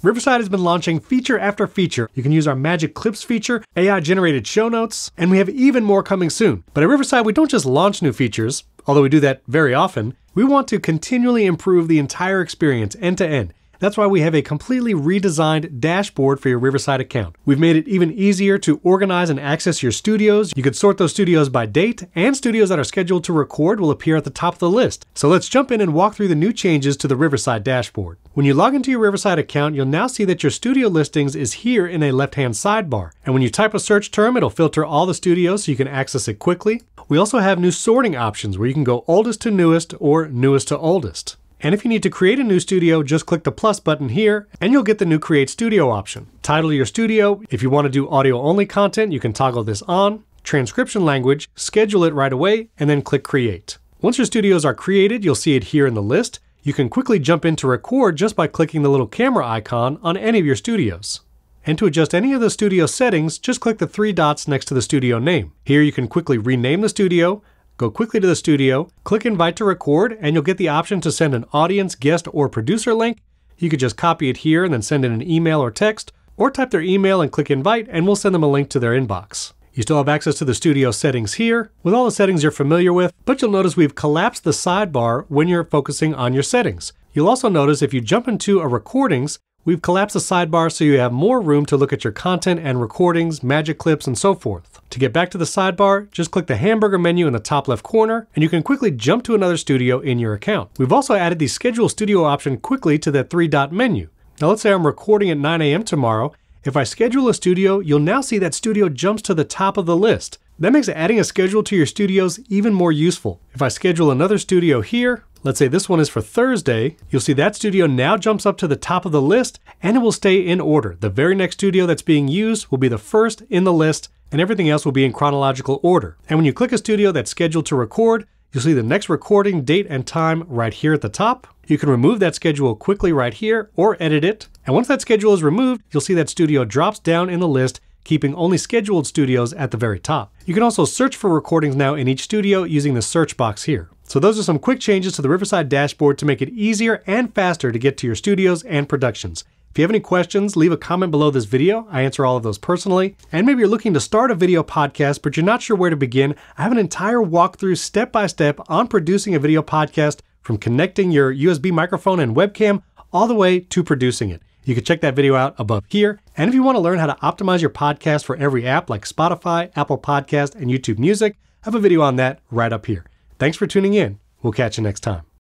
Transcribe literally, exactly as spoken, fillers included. Riverside has been launching feature after feature. You can use our Magic Clips feature, A I-generated show notes, and we have even more coming soon. But at Riverside, we don't just launch new features, although we do that very often. We want to continually improve the entire experience end to end. That's why we have a completely redesigned dashboard for your Riverside account. We've made it even easier to organize and access your studios. You could sort those studios by date, and studios that are scheduled to record will appear at the top of the list. So let's jump in and walk through the new changes to the Riverside dashboard. When you log into your Riverside account, you'll now see that your studio listings is here in a left-hand sidebar. And when you type a search term, it'll filter all the studios so you can access it quickly. We also have new sorting options where you can go oldest to newest or newest to oldest. And if you need to create a new studio, just click the plus button here and you'll get the new Create Studio option. Title your studio. If you want to do audio only content, you can toggle this on. Transcription language, schedule it right away, and then click Create. Once your studios are created, you'll see it here in the list. You can quickly jump into record just by clicking the little camera icon on any of your studios. And to adjust any of the studio settings, just click the three dots next to the studio name. Here you can quickly rename the studio, go quickly to the studio, click invite to record, and you'll get the option to send an audience, guest, or producer link. You could just copy it here and then send in an email or text, or type their email and click invite, and we'll send them a link to their inbox. You still have access to the studio settings here, with all the settings you're familiar with, but you'll notice we've collapsed the sidebar when you're focusing on your settings. You'll also notice if you jump into a recordings, we've collapsed the sidebar so you have more room to look at your content and recordings, Magic Clips, and so forth. To get back to the sidebar, just click the hamburger menu in the top left corner, and you can quickly jump to another studio in your account. We've also added the schedule studio option quickly to that three-dot menu. Now let's say I'm recording at nine A M tomorrow. If I schedule a studio, you'll now see that studio jumps to the top of the list. That makes adding a schedule to your studios even more useful. If I schedule another studio here, let's say this one is for Thursday, you'll see that studio now jumps up to the top of the list and it will stay in order. The very next studio that's being used will be the first in the list and everything else will be in chronological order. And when you click a studio that's scheduled to record, you'll see the next recording date and time right here at the top. You can remove that schedule quickly right here or edit it. And once that schedule is removed, you'll see that studio drops down in the list, keeping only scheduled studios at the very top. You can also search for recordings now in each studio using the search box here. So those are some quick changes to the Riverside dashboard to make it easier and faster to get to your studios and productions. If you have any questions, leave a comment below this video. I answer all of those personally. And maybe you're looking to start a video podcast, but you're not sure where to begin. I have an entire walkthrough step-by-step on producing a video podcast from connecting your U S B microphone and webcam all the way to producing it. You can check that video out above here. And if you want to learn how to optimize your podcast for every app like Spotify, Apple Podcasts, and YouTube Music, I have a video on that right up here. Thanks for tuning in. We'll catch you next time.